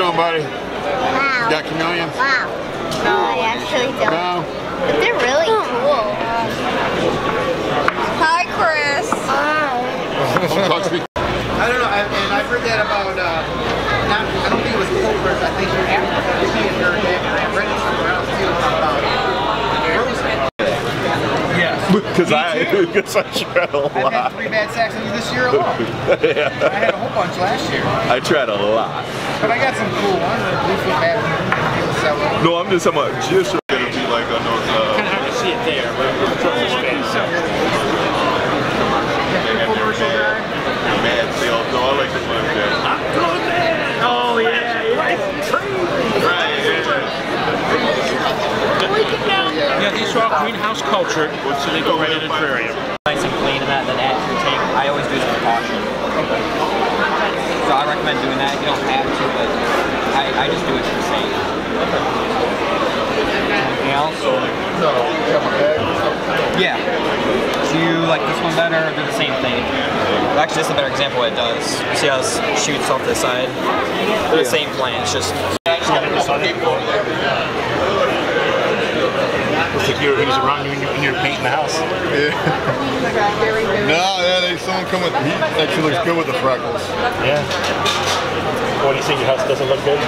doing, buddy? Wow. You got chameleons? Wow. No, I actually don't. No. But they're really cool. Hi, Chris. Hi. I don't know, and I've heard that about, I don't think it was Cobras, I think you're Africa. I've read it somewhere else too about because I tread a lot. I've had 3 bad sacks on you this year alone. Yeah. I had a whole bunch last year. I tread a lot. But I got some cool ones. No, I'm just talking about just going to be like on those. Kind of hard to see it there, but it's on the span, so. Mad sales. No, I like the one that. I'm good, man. Oh, yeah. Right. Right. Yeah, these are all greenhouse cultured, so they go right in an aquarium. Nice and clean and that natural tank. I always do this with caution. Okay. So I recommend doing that. You don't have to, but I just do it for the sake. Okay. Anything else? No. Yeah. Do you like this one better or do the same thing? Well, actually, this is a better example of what it does. See how it shoots off the side? Yeah. The same plant, it's just... It's like you're, he's around you and you're painting the house. Yeah. No, yeah, they someone come with, he actually looks good with the freckles. Yeah. What do you think, your house doesn't look good?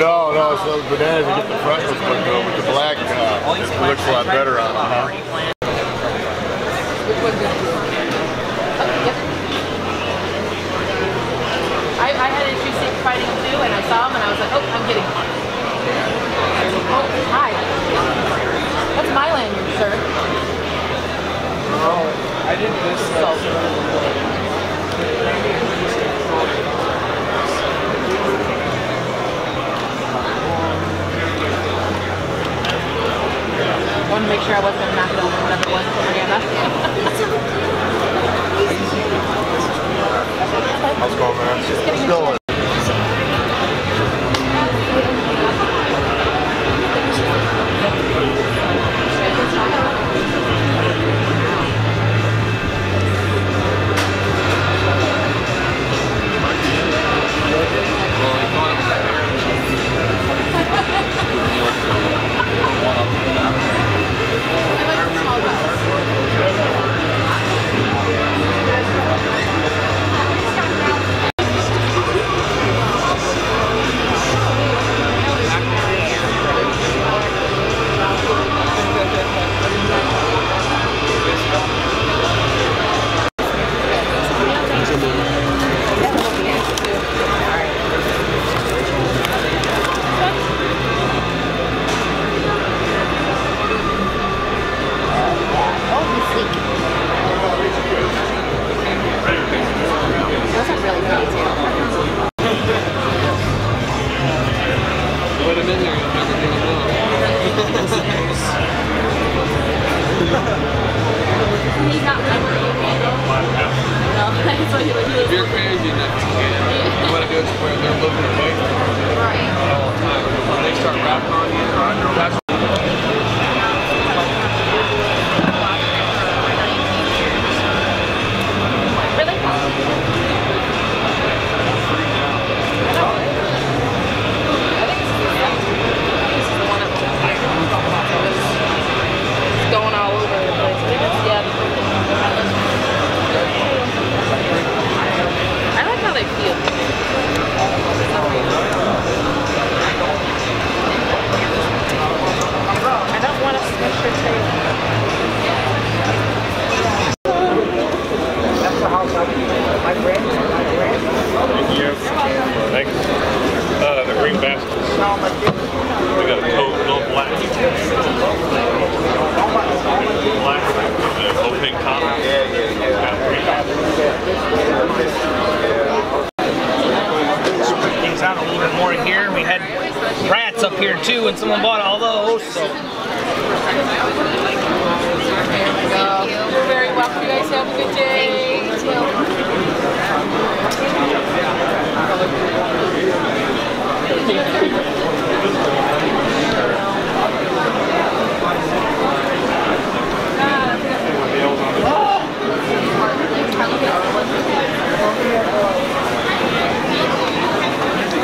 No, it's those bananas that get the freckles look good. With the black, it looks a lot better on them. I had an interesting fighting too, and I saw him and I was like, oh, I'm getting one. Oh, hi. That's my lanyard, sir. Oh, I did this. I wanted to make sure I wasn't gonna knock it over whatever it was propaganda. How's it going, man? Just kidding. Let's go.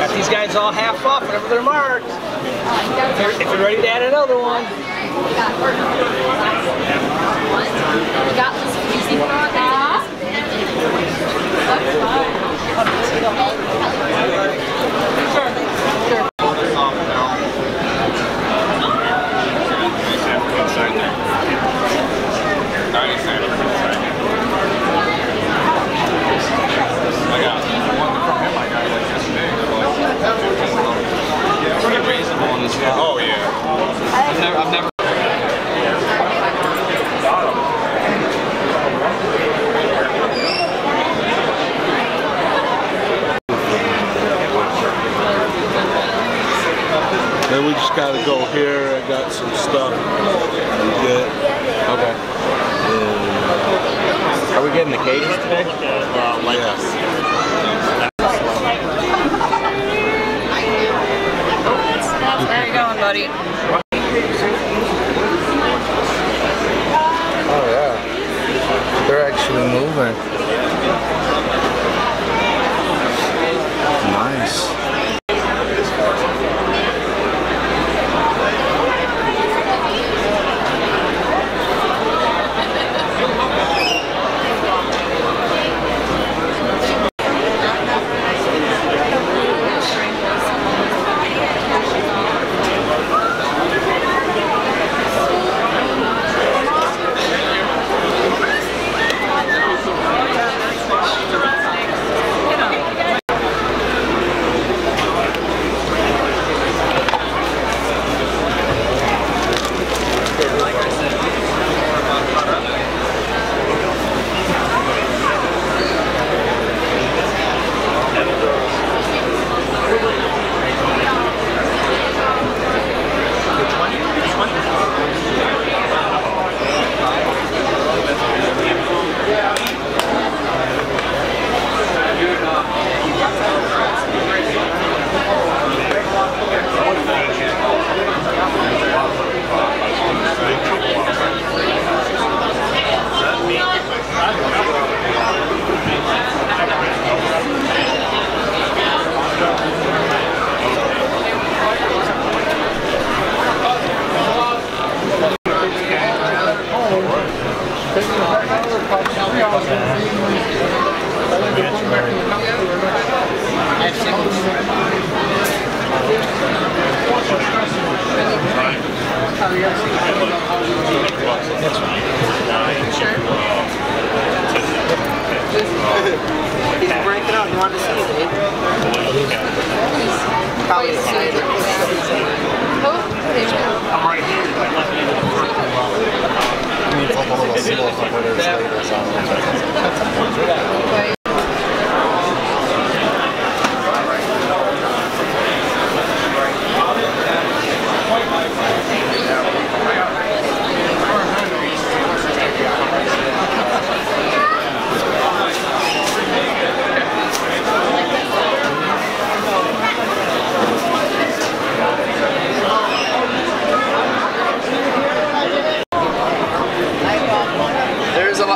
I these guys all half off whenever they're marked. If you're ready to add another one. We got this music for that. Oh yeah. I've never Then we just gotta go here. I got some stuff to get. Okay. And are we getting the cages today? Yeah. There you go, buddy. Oh, yeah. They're actually moving. Nice.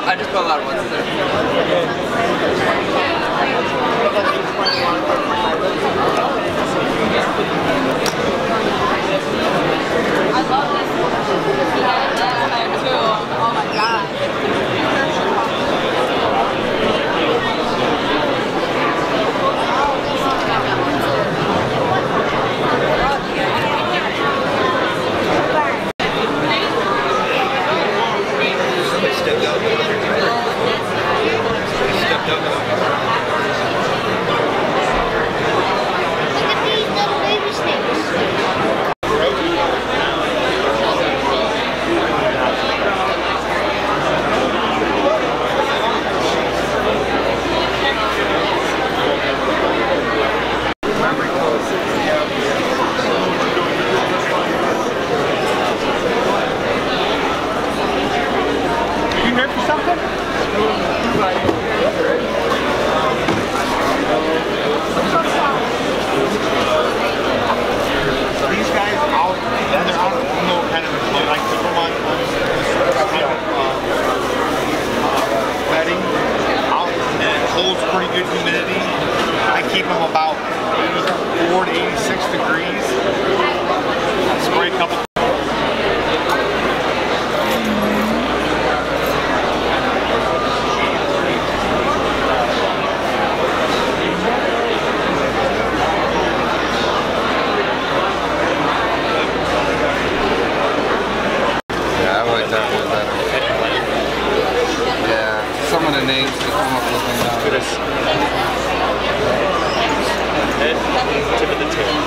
I just put a lot of ones in there. tip of the tail.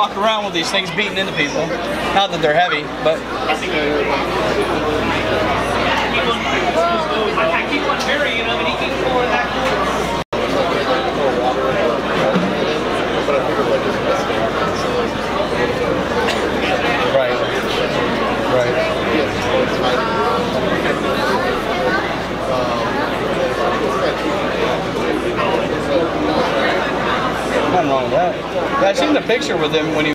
Walk around with these things beating into people. Not that they're heavy, but I think I keep one burying him and he keeps pulling it back. Right. Right. Nothing wrong with that. Yeah, I seen the picture with him when he.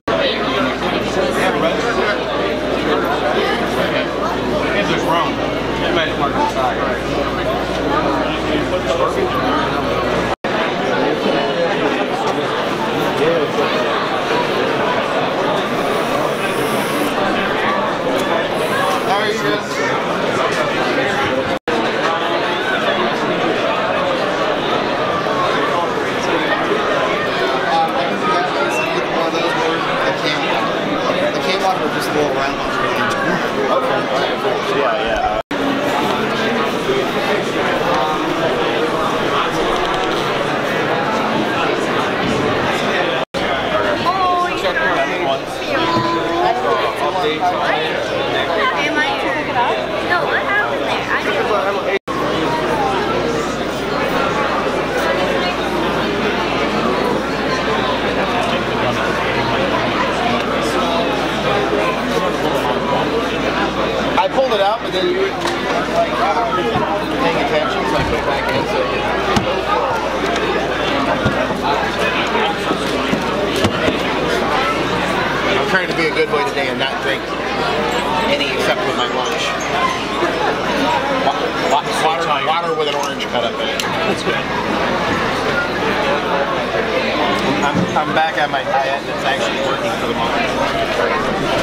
I'm back at my diet and it's actually working for the moment.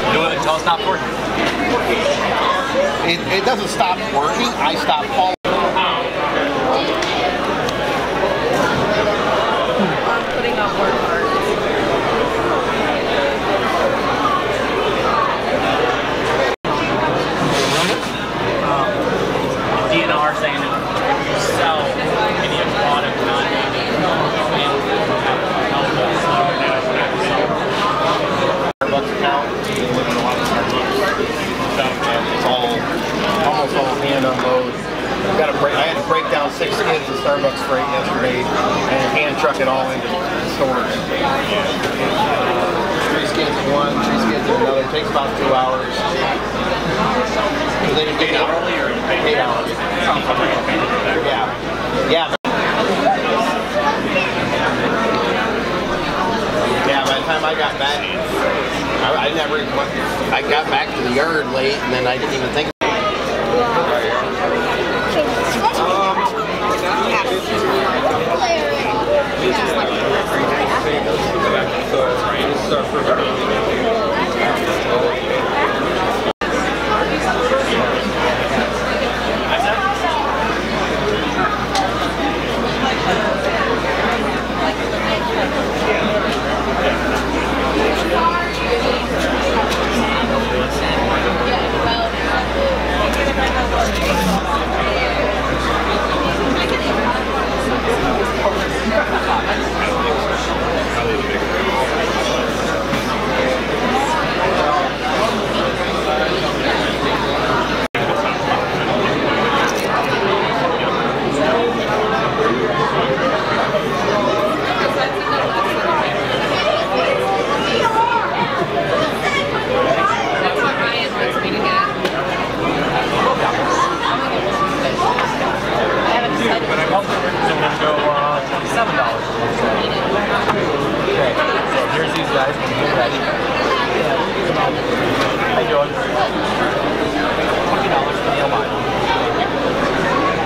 You know what? Until it stops working. It doesn't stop working. I stop following. I'm putting up work hard. DNR saying if you sell any aquatic I had to break down 6 kids at Starbucks freight yesterday and hand truck it all into storage. 3 skids in one, 3 skids in another. It takes about 2 hours. They didn't get out earlier. 8 hours. Yeah. Yeah. Yeah. By the time I got back, I never even went. I got back to the yard late, and then I didn't even think about it.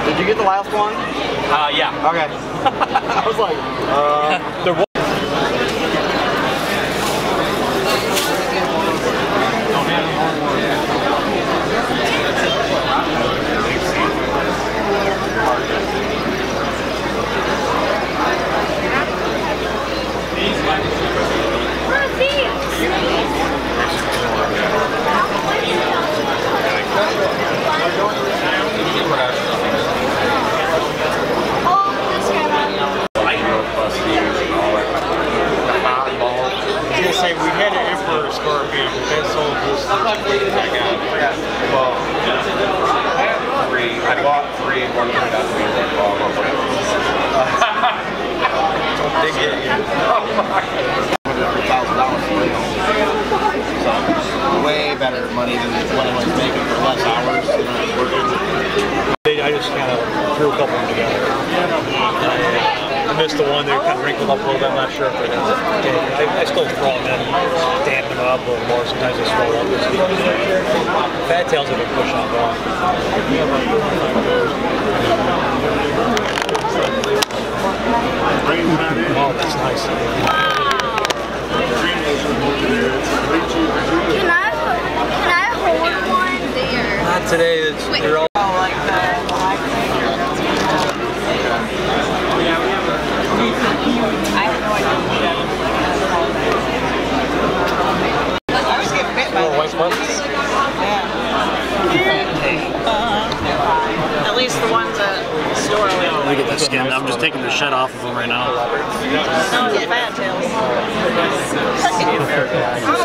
Did you get the last one? Yeah. Okay. I was like, there was. Way better money than what I was making for less hours than I was working. I just kind of threw a couple of them together. I missed the one that kind of wrinkled up a little bit. I'm not sure if they're going to take it. I still throw them in, dampen them up a little more. Sometimes I scroll up. Fat tails have been pushed on long. Oh, that's nice. Can I hold one there? Not today. They're all like that. I have no idea. I always get bit by the white ones. At least the ones at the store. Look at the skin. I'm just taking the shed off of them right now. No, it's fat tails.